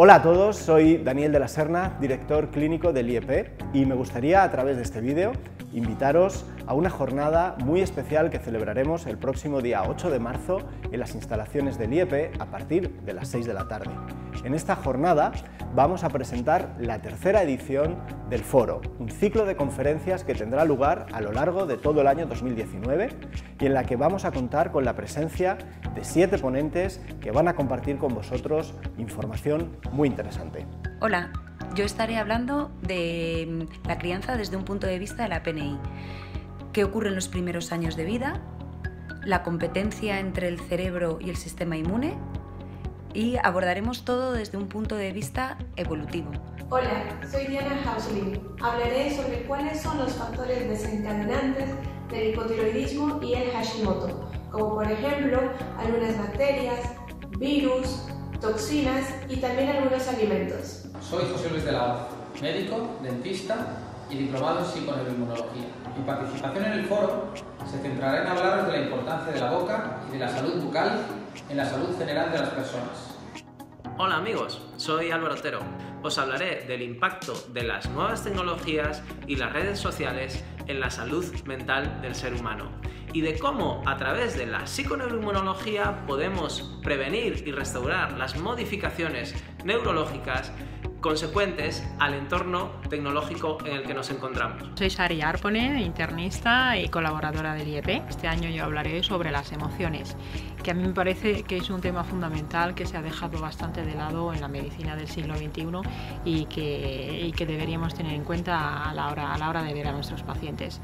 Hola a todos, soy Daniel de la Serna, director clínico del IEP, y me gustaría a través de este vídeo invitaros a una jornada muy especial que celebraremos el próximo día 8 de marzo en las instalaciones del IEP a partir de las 6 de la tarde. En esta jornada vamos a presentar la tercera edición del foro, un ciclo de conferencias que tendrá lugar a lo largo de todo el año 2019 y en la que vamos a contar con la presencia de 7 ponentes que van a compartir con vosotros información muy interesante. Hola, yo estaré hablando de la crianza desde un punto de vista de la PNI. ¿Qué ocurre en los primeros años de vida? La competencia entre el cerebro y el sistema inmune. Y abordaremos todo desde un punto de vista evolutivo. Hola, soy Diana Jauslin. Hablaré sobre cuáles son los factores desencadenantes del hipotiroidismo y el Hashimoto, como por ejemplo algunas bacterias, virus, toxinas y también algunos alimentos. Soy José Luis de la Hoz, médico, dentista y diplomado en psiconeuroinmunología. Mi participación en el foro se centrará en hablaros de la importancia de la boca y de la salud bucal en la salud general de las personas. Hola amigos, soy Álvaro Otero. Os hablaré del impacto de las nuevas tecnologías y las redes sociales en la salud mental del ser humano y de cómo a través de la psiconeuroinmunología podemos prevenir y restaurar las modificaciones neurológicas consecuentes al entorno tecnológico en el que nos encontramos. Soy Sari Arpone, internista y colaboradora del IEP. Este año yo hablaré sobre las emociones, que a mí me parece que es un tema fundamental que se ha dejado bastante de lado en la medicina del siglo XXI y que deberíamos tener en cuenta a la hora de ver a nuestros pacientes.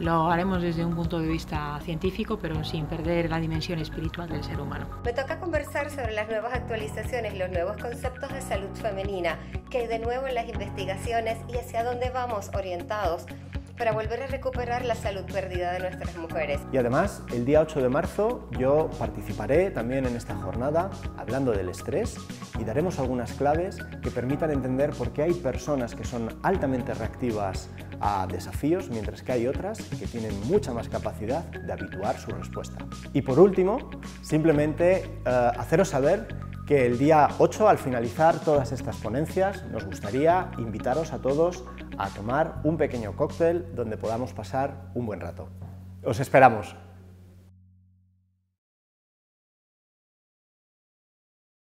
Lo haremos desde un punto de vista científico, pero sin perder la dimensión espiritual del ser humano. Me toca conversar sobre las nuevas actualizaciones, los nuevos conceptos de salud femenina, que hay de nuevo en las investigaciones y hacia dónde vamos orientados para volver a recuperar la salud perdida de nuestras mujeres. Y además, el día 8 de marzo yo participaré también en esta jornada hablando del estrés y daremos algunas claves que permitan entender por qué hay personas que son altamente reactivas a desafíos, mientras que hay otras que tienen mucha más capacidad de habituar su respuesta. Y por último, simplemente haceros saber que el día 8, al finalizar todas estas ponencias, nos gustaría invitaros a todos a tomar un pequeño cóctel donde podamos pasar un buen rato. ¡Os esperamos!